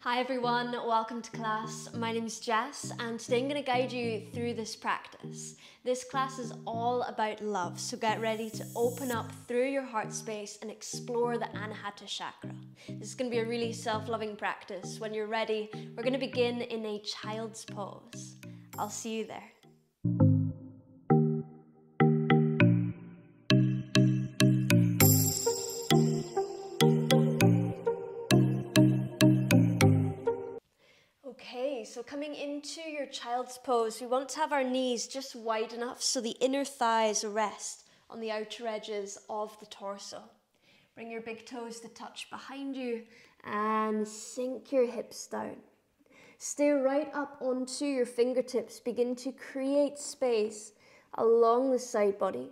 Hi everyone, welcome to class. My name is Jess and today I'm going to guide you through this practice. This class is all about love, so get ready to open up through your heart space and explore the Anahata Chakra. This is going to be a really self-loving practice. When you're ready, we're going to begin in a child's pose. I'll see you there. So coming into your child's pose, we want to have our knees just wide enough so the inner thighs rest on the outer edges of the torso. Bring your big toes to touch behind you and sink your hips down. Stare right up onto your fingertips. Begin to create space along the side body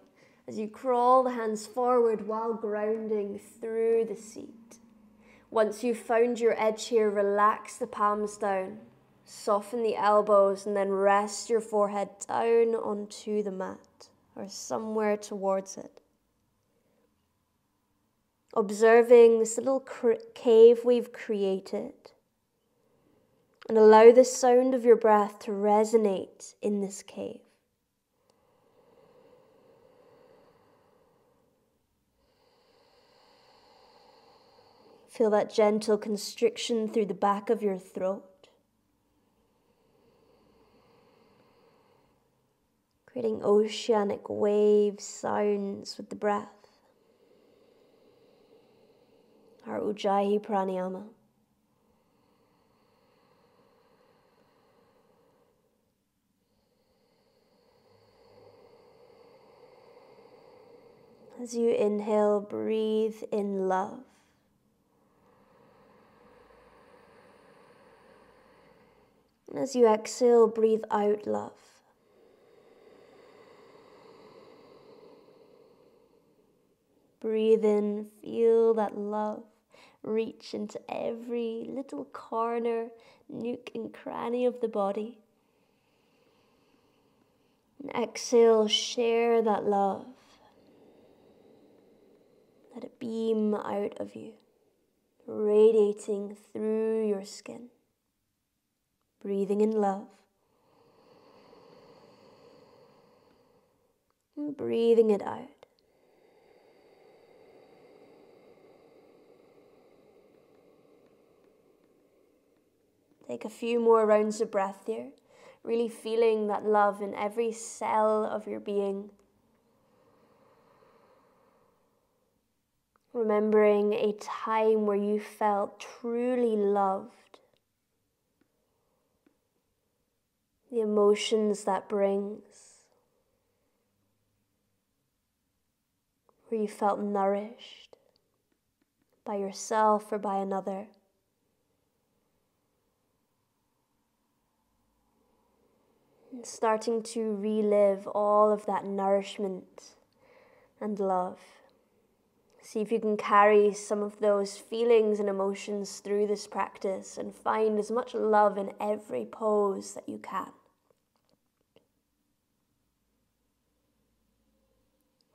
as you crawl the hands forward while grounding through the seat. Once you've found your edge here, relax the palms down. Soften the elbows and then rest your forehead down onto the mat or somewhere towards it. Observing this little cave we've created, and allow the sound of your breath to resonate in this cave. Feel that gentle constriction through the back of your throat, creating oceanic waves, sounds with the breath. Our Ujjayi Pranayama. As you inhale, breathe in love. And as you exhale, breathe out love. Breathe in, feel that love reach into every little corner, nook and cranny of the body. And exhale, share that love. Let it beam out of you, radiating through your skin. Breathing in love. And breathing it out. Take a few more rounds of breath here, really feeling that love in every cell of your being. Remembering a time where you felt truly loved. The emotions that brings. Where you felt nourished by yourself or by another. Starting to relive all of that nourishment and love. See if you can carry some of those feelings and emotions through this practice and find as much love in every pose that you can.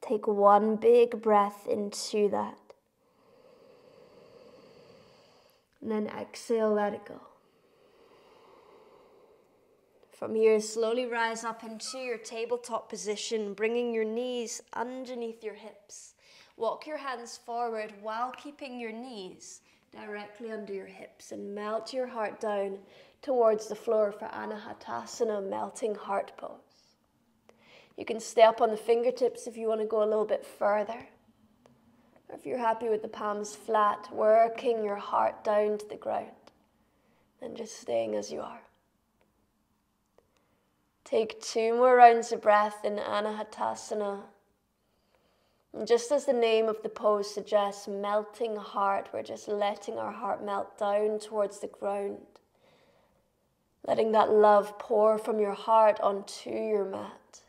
Take one big breath into that. And then exhale, let it go. From here, slowly rise up into your tabletop position, bringing your knees underneath your hips. Walk your hands forward while keeping your knees directly under your hips and melt your heart down towards the floor for Anahatasana, melting heart pose. You can stay up on the fingertips if you want to go a little bit further. Or if you're happy with the palms flat, working your heart down to the ground and just staying as you are. Take two more rounds of breath in Anahatasana. And just as the name of the pose suggests, melting heart, we're just letting our heart melt down towards the ground. Letting that love pour from your heart onto your mat.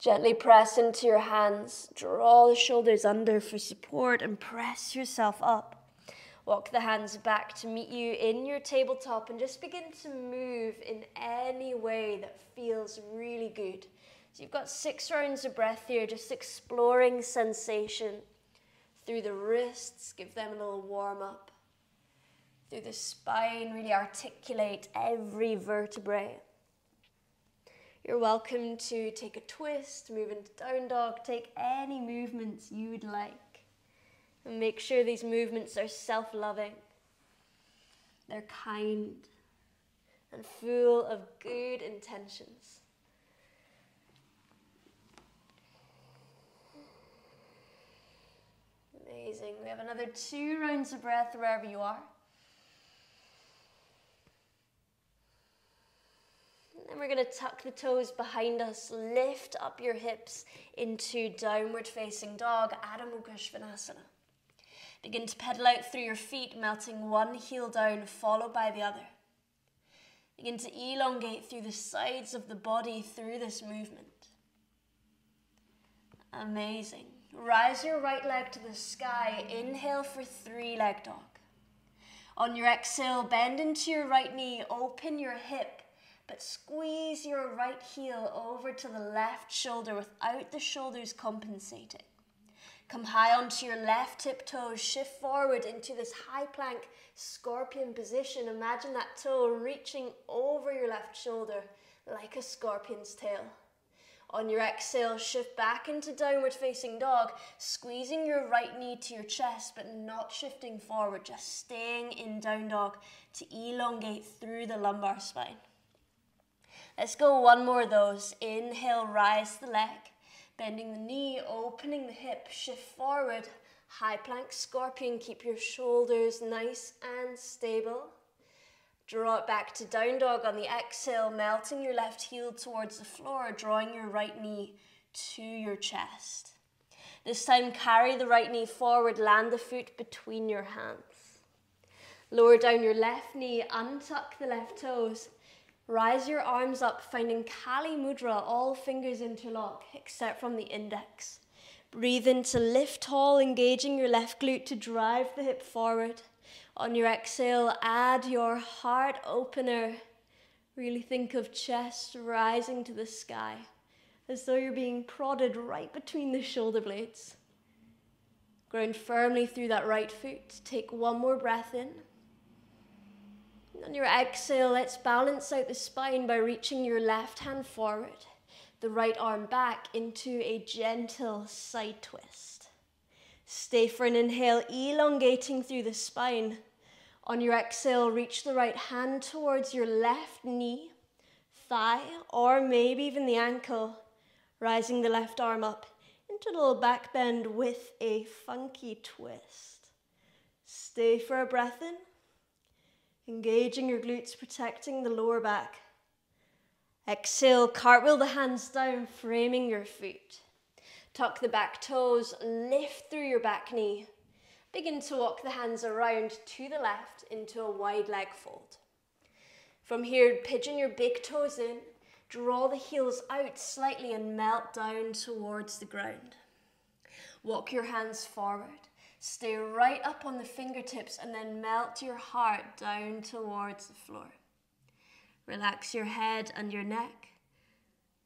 Gently press into your hands, draw the shoulders under for support and press yourself up. Walk the hands back to meet you in your tabletop and just begin to move in any way that feels really good. So you've got 6 rounds of breath here, just exploring sensation through the wrists. Give them a little warm up. through the spine, really articulate every vertebrae. You're welcome to take a twist, move into down dog, take any movements you would like. And make sure these movements are self-loving, they're kind, and full of good intentions. Amazing. We have another 2 rounds of breath wherever you are. And then we're going to tuck the toes behind us, lift up your hips into downward facing dog, Adho Mukha Svanasana. Begin to pedal out through your feet, melting one heel down, followed by the other. Begin to elongate through the sides of the body through this movement. Amazing. Rise your right leg to the sky. Inhale for 3 leg dog. On your exhale, bend into your right knee, open your hip, but squeeze your right heel over to the left shoulder without the shoulders compensating. Come high onto your left hip toe, shift forward into this high plank scorpion position. Imagine that toe reaching over your left shoulder like a scorpion's tail. On your exhale, shift back into downward facing dog, squeezing your right knee to your chest, but not shifting forward, just staying in down dog to elongate through the lumbar spine. Let's go one more of those. Inhale, rise the leg, bending the knee, opening the hip, shift forward, high plank scorpion, keep your shoulders nice and stable. Draw it back to down dog on the exhale, melting your left heel towards the floor, drawing your right knee to your chest. This time carry the right knee forward, land the foot between your hands. Lower down your left knee, untuck the left toes. Rise your arms up, finding Kali Mudra, all fingers interlock except from the index. Breathe in to lift tall, engaging your left glute to drive the hip forward. On your exhale, add your heart opener. Really think of chest rising to the sky, as though you're being prodded right between the shoulder blades. Ground firmly through that right foot. Take one more breath in. On your exhale, let's balance out the spine by reaching your left hand forward, the right arm back into a gentle side twist. Stay for an inhale, elongating through the spine. On your exhale, reach the right hand towards your left knee, thigh, or maybe even the ankle, rising the left arm up into a little back bend with a funky twist. Stay for a breath in, engaging your glutes, protecting the lower back. Exhale, cartwheel the hands down, framing your feet. Tuck the back toes, lift through your back knee. Begin to walk the hands around to the left into a wide leg fold. From here, pigeon your big toes in, draw the heels out slightly and melt down towards the ground. Walk your hands forward, stay right up on the fingertips and then melt your heart down towards the floor. Relax your head and your neck.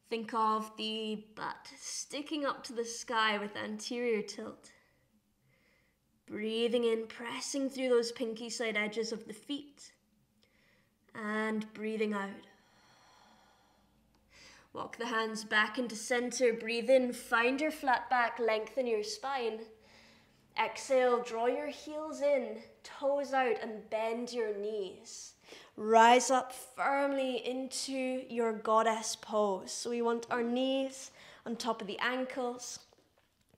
Think of the butt sticking up to the sky with anterior tilt. Breathing in, pressing through those pinky side edges of the feet. And breathing out. Walk the hands back into center. Breathe in, find your flat back, lengthen your spine. Exhale, draw your heels in, toes out, and bend your knees. Rise up firmly into your goddess pose. So we want our knees on top of the ankles,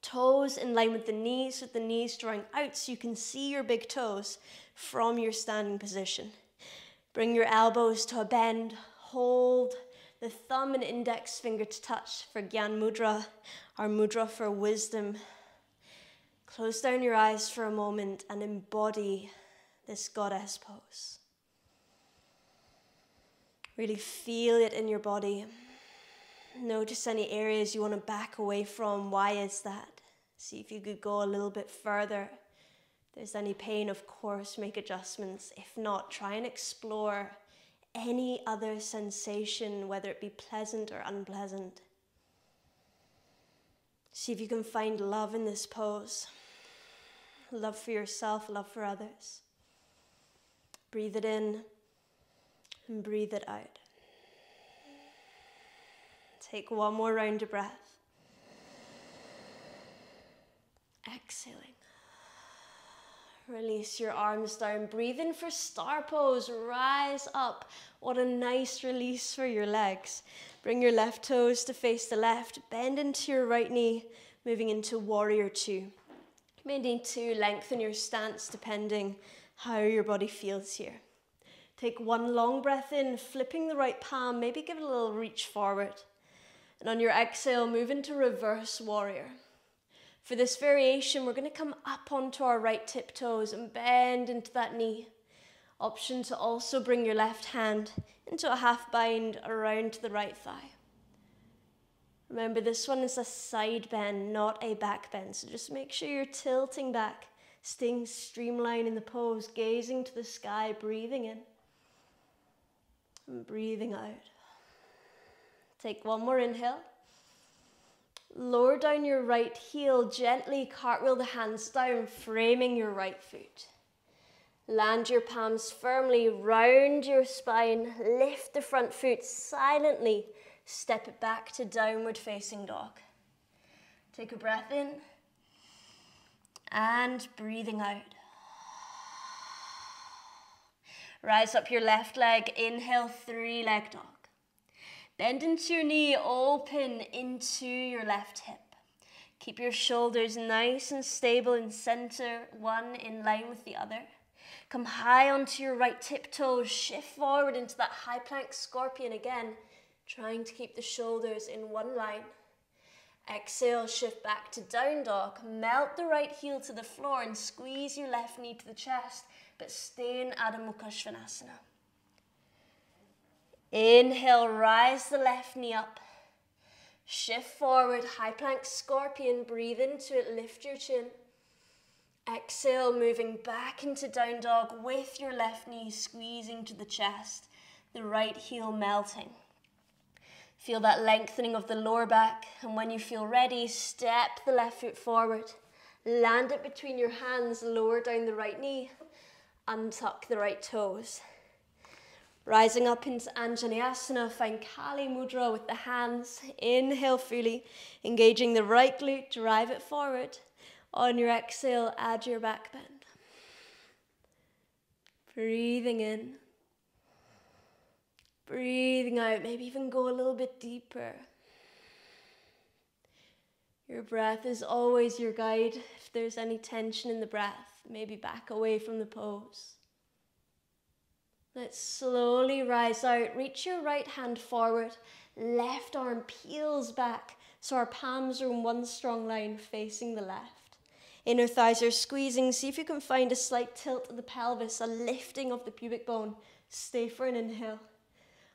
toes in line with the knees drawing out so you can see your big toes from your standing position. Bring your elbows to a bend, hold the thumb and index finger to touch for Gyan Mudra, our mudra for wisdom. Close down your eyes for a moment and embody this goddess pose. Really feel it in your body. Notice any areas you want to back away from. Why is that? See if you could go a little bit further. If there's any pain, of course, make adjustments. If not, try and explore any other sensation, whether it be pleasant or unpleasant. See if you can find love in this pose. Love for yourself, love for others. Breathe it in and breathe it out. Take one more round of breath. Exhaling. Release your arms down. Breathe in for star pose. Rise up. What a nice release for your legs. Bring your left toes to face the left. Bend into your right knee, moving into warrior two. You may need to lengthen your stance depending how your body feels here. Take one long breath in, flipping the right palm. Maybe give it a little reach forward. And on your exhale, move into reverse warrior. For this variation, we're going to come up onto our right tiptoes and bend into that knee. Option to also bring your left hand into a half bind around the right thigh. Remember, this one is a side bend, not a back bend. So just make sure you're tilting back, staying streamlined in the pose, gazing to the sky, breathing in and breathing out. Take one more inhale. Lower down your right heel, gently cartwheel the hands down, framing your right foot. Land your palms firmly, round your spine, lift the front foot silently, step it back to downward facing dog. Take a breath in and breathing out. Rise up your left leg, inhale, three-leg dog. Bend into your knee, open into your left hip. Keep your shoulders nice and stable in center, one in line with the other. Come high onto your right tiptoes, shift forward into that high plank scorpion again, trying to keep the shoulders in one line. Exhale, shift back to down dog. Melt the right heel to the floor and squeeze your left knee to the chest, but stay in Adho Mukha Svanasana. Inhale, rise the left knee up. Shift forward, high plank scorpion. Breathe into it, lift your chin. Exhale, moving back into down dog with your left knee squeezing to the chest, the right heel melting. Feel that lengthening of the lower back, and when you feel ready, step the left foot forward. Land it between your hands, lower down the right knee, untuck the right toes. Rising up into Anjaneyasana, find Kali Mudra with the hands. Inhale fully, engaging the right glute, drive it forward. On your exhale, add your back bend. Breathing in. Breathing out, maybe even go a little bit deeper. Your breath is always your guide. If there's any tension in the breath, maybe back away from the pose. Let's slowly rise out, reach your right hand forward, left arm peels back, so our palms are in one strong line facing the left. Inner thighs are squeezing, see if you can find a slight tilt of the pelvis, a lifting of the pubic bone. Stay for an inhale.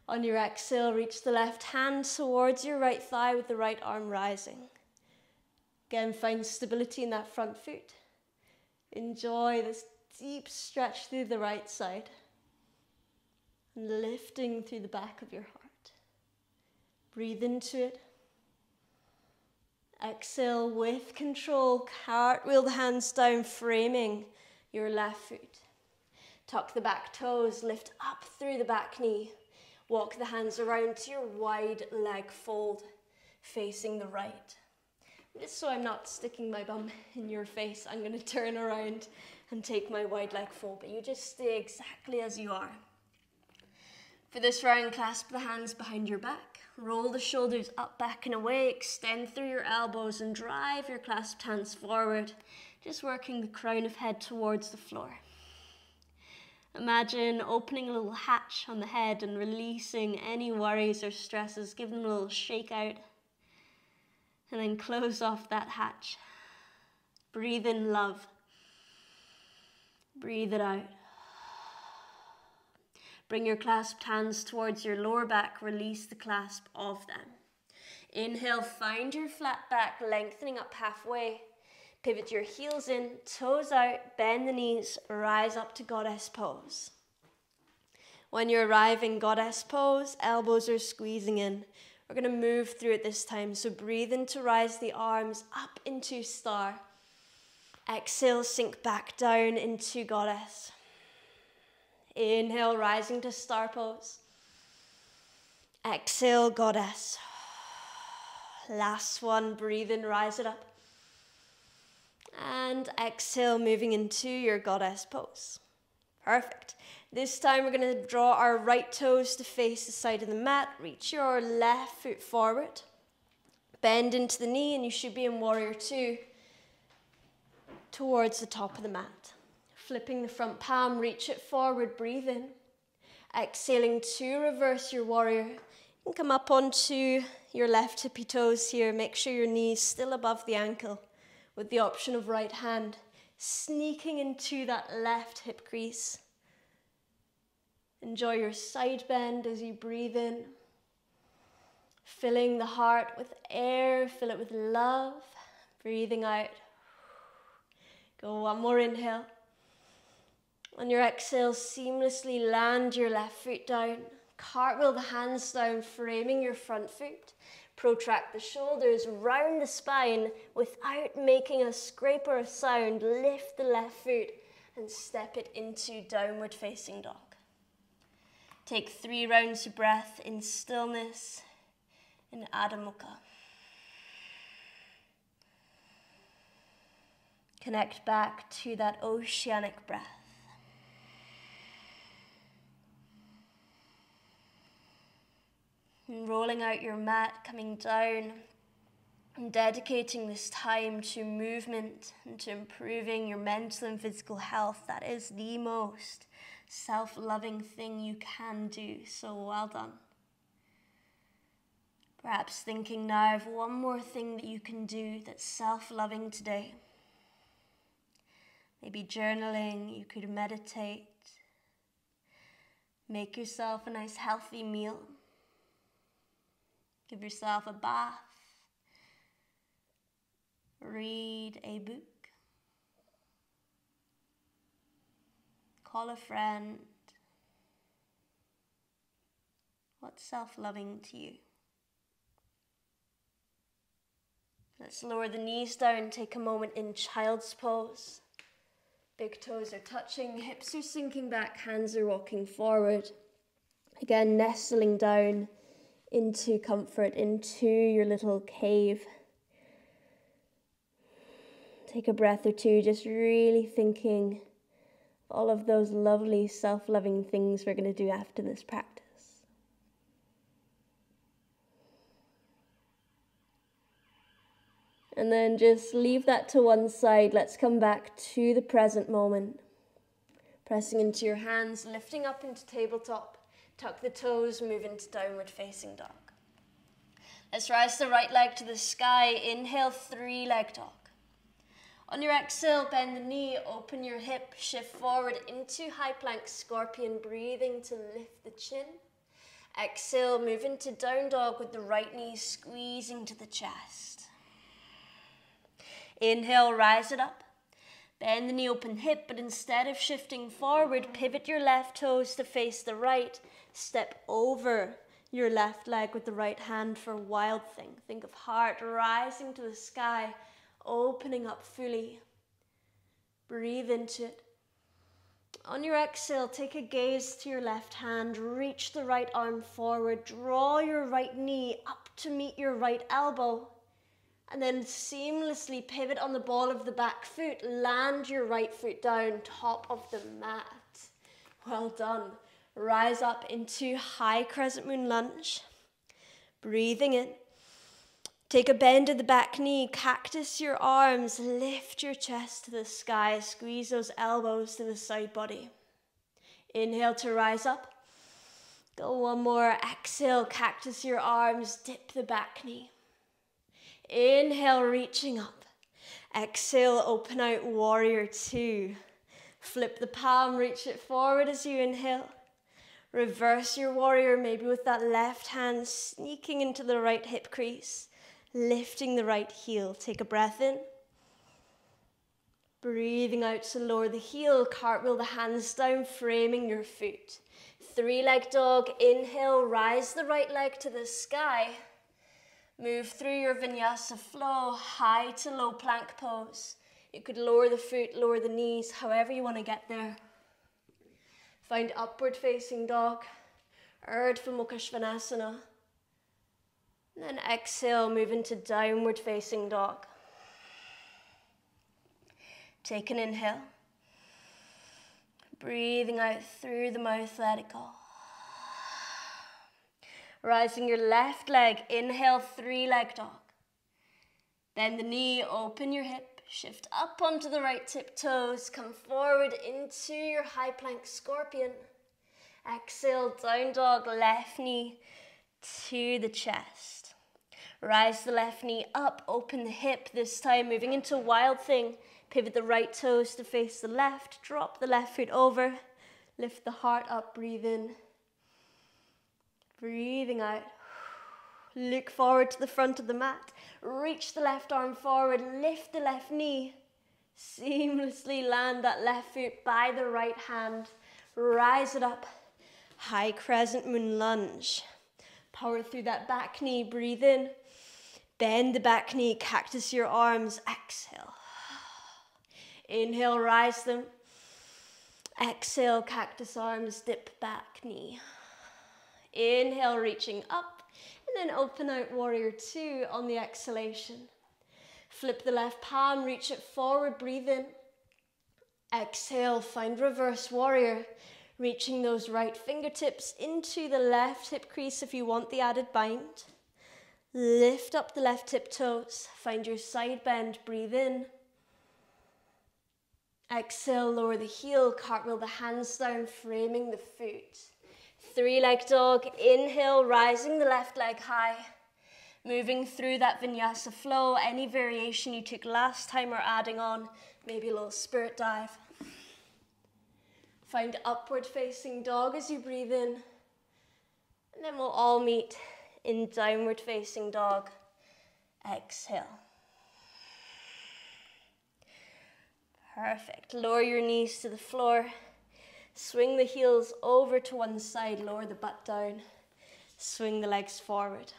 On your exhale, reach the left hand towards your right thigh with the right arm rising. Again, find stability in that front foot. Enjoy this deep stretch through the right side. And lifting through the back of your heart. Breathe into it. Exhale with control, cartwheel the hands down, framing your left foot. Tuck the back toes, lift up through the back knee. Walk the hands around to your wide leg fold, facing the right. Just so I'm not sticking my bum in your face, I'm going to turn around and take my wide leg fold, but you just stay exactly as you are. For this round, clasp the hands behind your back, roll the shoulders up, back and away, extend through your elbows and drive your clasped hands forward, just working the crown of head towards the floor. Imagine opening a little hatch on the head and releasing any worries or stresses, give them a little shake out, and then close off that hatch. Breathe in love, breathe it out. Bring your clasped hands towards your lower back, release the clasp of them. Inhale, find your flat back, lengthening up halfway. Pivot your heels in, toes out, bend the knees, rise up to goddess pose. When you arrive in goddess pose, elbows are squeezing in. We're going to move through it this time, so breathe in to rise the arms up into star. Exhale, sink back down into goddess. Inhale, rising to star pose. Exhale, goddess. Last one, breathe in, rise it up. And exhale, moving into your goddess pose. Perfect. This time we're going to draw our right toes to face the side of the mat. Reach your left foot forward. Bend into the knee and you should be in warrior two towards the top of the mat. Flipping the front palm, reach it forward, breathe in. Exhaling to reverse your warrior. You can come up onto your left tippy toes here. Make sure your knee's still above the ankle with the option of right hand. Sneaking into that left hip crease. Enjoy your side bend as you breathe in. Filling the heart with air, fill it with love. Breathing out. Go one more inhale. On your exhale, seamlessly land your left foot down. Cartwheel the hands down, framing your front foot. Protract the shoulders, round the spine without making a scrape or a sound. Lift the left foot and step it into downward facing dog. Take 3 rounds of breath in stillness in Adho Mukha. Connect back to that oceanic breath. And rolling out your mat, coming down and dedicating this time to movement and to improving your mental and physical health. That is the most self-loving thing you can do, so well done. Perhaps thinking now of one more thing that you can do that's self-loving today. Maybe journaling, you could meditate, make yourself a nice healthy meal. Give yourself a bath, read a book, call a friend. What's self-loving to you? Let's lower the knees down, take a moment in child's pose. Big toes are touching, hips are sinking back, hands are walking forward. Again, nestling down into comfort, into your little cave. Take a breath or two, just really thinking of all of those lovely self-loving things we're going to do after this practice. And then just leave that to one side. Let's come back to the present moment. Pressing into your hands, lifting up into tabletop. Tuck the toes, move into downward facing dog. Let's rise the right leg to the sky. Inhale, 3-leg dog. On your exhale, bend the knee, open your hip, shift forward into high plank scorpion, breathing to lift the chin. Exhale, move into down dog with the right knee squeezing to the chest. Inhale, rise it up. Bend the knee, open hip, but instead of shifting forward, pivot your left toes to face the right. Step over your left leg with the right hand for wild thing. Think of heart rising to the sky, opening up fully. Breathe into it. On your exhale, take a gaze to your left hand. Reach the right arm forward. Draw your right knee up to meet your right elbow. And then seamlessly pivot on the ball of the back foot. Land your right foot down, top of the mat. Well done. Rise up into high crescent moon lunge. Breathing in. Take a bend of the back knee. Cactus your arms. Lift your chest to the sky. Squeeze those elbows to the side body. Inhale to rise up. Go one more. Exhale, cactus your arms. Dip the back knee. Inhale, reaching up. Exhale, open out, warrior two. Flip the palm, reach it forward as you inhale. Reverse your warrior, maybe with that left hand, sneaking into the right hip crease, lifting the right heel. Take a breath in. Breathing out to lower the heel, cartwheel the hands down, framing your foot. 3-leg dog, inhale, rise the right leg to the sky. Move through your vinyasa flow, high to low plank pose. You could lower the foot, lower the knees, however you want to get there. Find upward facing dog, Urdhva Mukha Svanasana. And then exhale, move into downward facing dog. Take an inhale. Breathing out through the mouth, let it go. Rising your left leg, inhale, three-leg dog. Bend the knee, open your hip, shift up onto the right tiptoes, come forward into your high plank scorpion. Exhale, down dog, left knee to the chest. Rise the left knee up, open the hip this time, moving into wild thing. Pivot the right toes to face the left, drop the left foot over, lift the heart up, breathe in. Breathing out. Look forward to the front of the mat. Reach the left arm forward, lift the left knee. Seamlessly land that left foot by the right hand. Rise it up. High crescent moon lunge. Power through that back knee, breathe in. Bend the back knee, cactus your arms, exhale. Inhale, rise them. Exhale, cactus arms, dip back knee. Inhale, reaching up. And then open out warrior two on the exhalation. Flip the left palm, reach it forward, breathe in. Exhale, find reverse warrior. Reaching those right fingertips into the left hip crease if you want the added bind. Lift up the left tiptoes, find your side bend, breathe in. Exhale, lower the heel, cartwheel the hands down, framing the foot. Three-leg dog, inhale, rising the left leg high. Moving through that vinyasa flow, any variation you took last time or adding on, maybe a little spirit dive. Find upward facing dog as you breathe in. And then we'll all meet in downward facing dog. Exhale. Perfect, lower your knees to the floor. Swing the heels over to one side, lower the butt down. Swing the legs forward.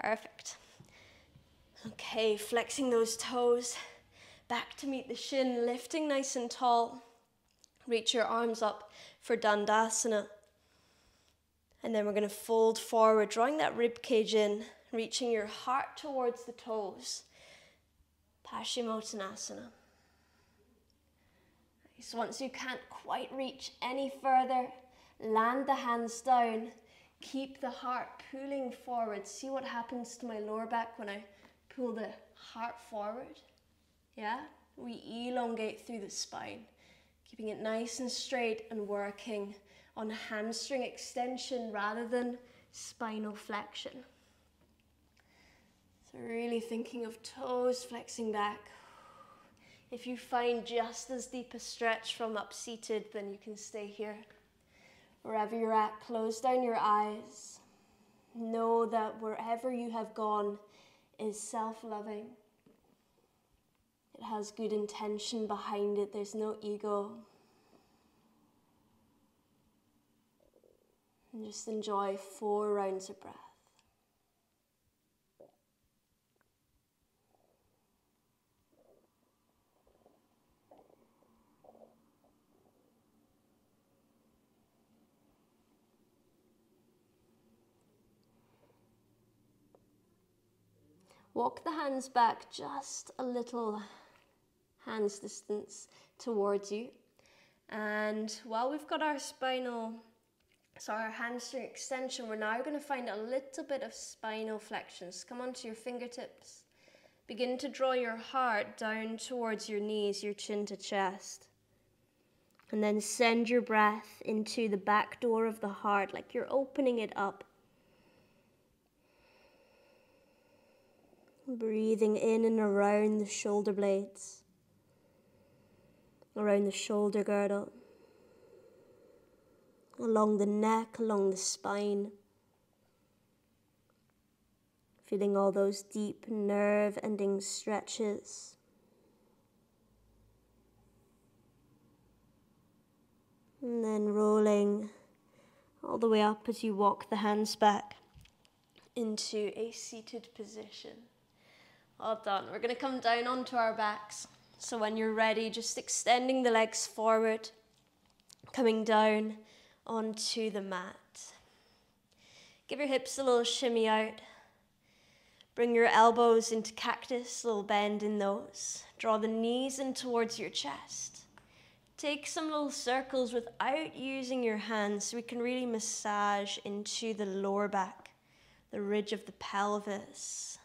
Perfect. Okay, flexing those toes. Back to meet the shin, lifting nice and tall. Reach your arms up for Dandasana. And then we're going to fold forward, drawing that rib cage in, reaching your heart towards the toes. Paschimottanasana. So once you can't quite reach any further, land the hands down, keep the heart pulling forward. See what happens to my lower back when I pull the heart forward? Yeah, we elongate through the spine, keeping it nice and straight and working on hamstring extension rather than spinal flexion. So really thinking of toes flexing back. If you find just as deep a stretch from up seated, then you can stay here. Wherever you're at, close down your eyes. Know that wherever you have gone is self-loving. It has good intention behind it. There's no ego. And just enjoy 4 rounds of breath. Walk the hands back just a little hands distance towards you. And while we've got our our hamstring extension, we're now going to find a little bit of spinal flexion. So come onto your fingertips. Begin to draw your heart down towards your knees, your chin to chest. And then send your breath into the back door of the heart, like you're opening it up. Breathing in and around the shoulder blades, around the shoulder girdle, along the neck, along the spine. Feeling all those deep nerve-ending stretches. And then rolling all the way up as you walk the hands back into a seated position. All done. We're going to come down onto our backs. So when you're ready, just extending the legs forward, coming down onto the mat. Give your hips a little shimmy out. Bring your elbows into cactus, a little bend in those. Draw the knees in towards your chest. Take some little circles without using your hands so we can really massage into the lower back, the ridge of the pelvis,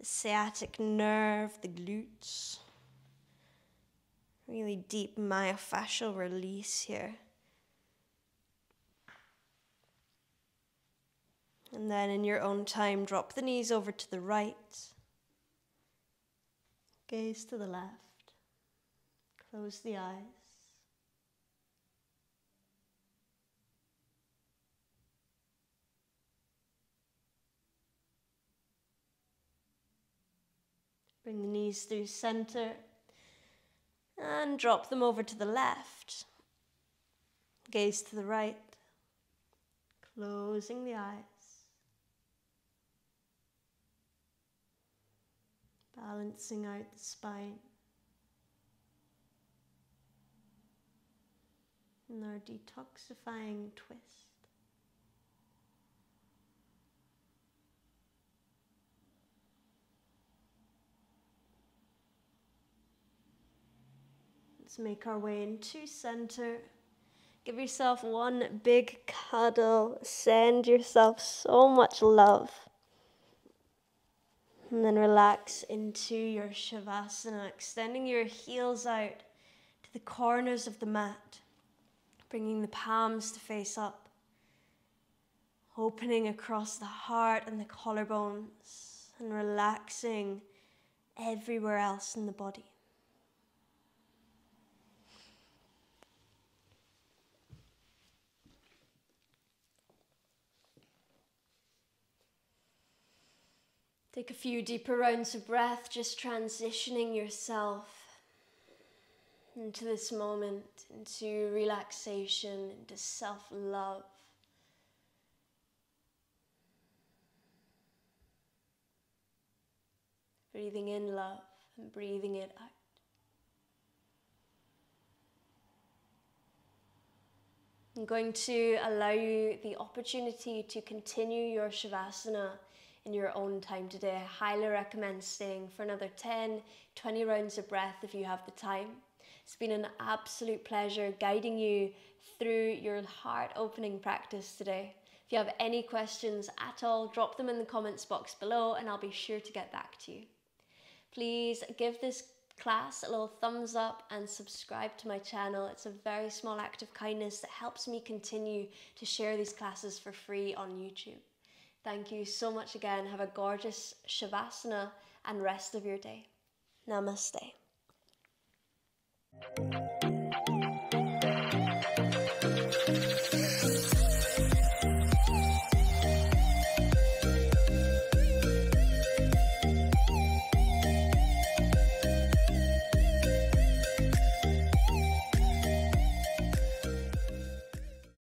the sciatic nerve, the glutes. Really deep myofascial release here. And then in your own time, drop the knees over to the right. Gaze to the left. Close the eyes. Bring the knees through center and drop them over to the left. Gaze to the right. Closing the eyes. Balancing out the spine. And our detoxifying twist. Let's make our way into center. Give yourself one big cuddle. Send yourself so much love. And then relax into your shavasana, extending your heels out to the corners of the mat, bringing the palms to face up, opening across the heart and the collarbones, and relaxing everywhere else in the body. Take a few deeper rounds of breath, just transitioning yourself into this moment, into relaxation, into self-love. Breathing in love and breathing it out. I'm going to allow you the opportunity to continue your shavasana in your own time today. I highly recommend staying for another 10-20 rounds of breath if you have the time. It's been an absolute pleasure guiding you through your heart opening practice today. If you have any questions at all, drop them in the comments box below and I'll be sure to get back to you. Please give this class a little thumbs up and subscribe to my channel. It's a very small act of kindness that helps me continue to share these classes for free on YouTube. Thank you so much again. Have a gorgeous shavasana and rest of your day. Namaste.